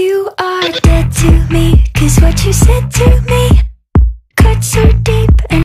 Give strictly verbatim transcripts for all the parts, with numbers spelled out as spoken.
You are dead to me, cause what you said to me cut so deep and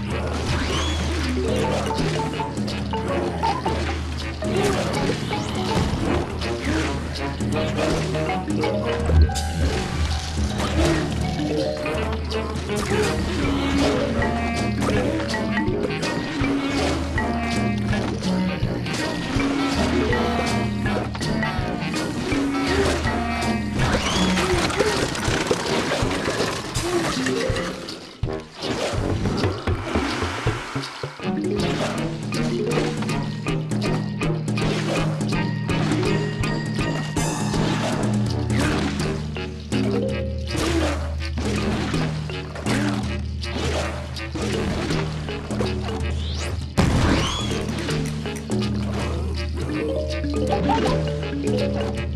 you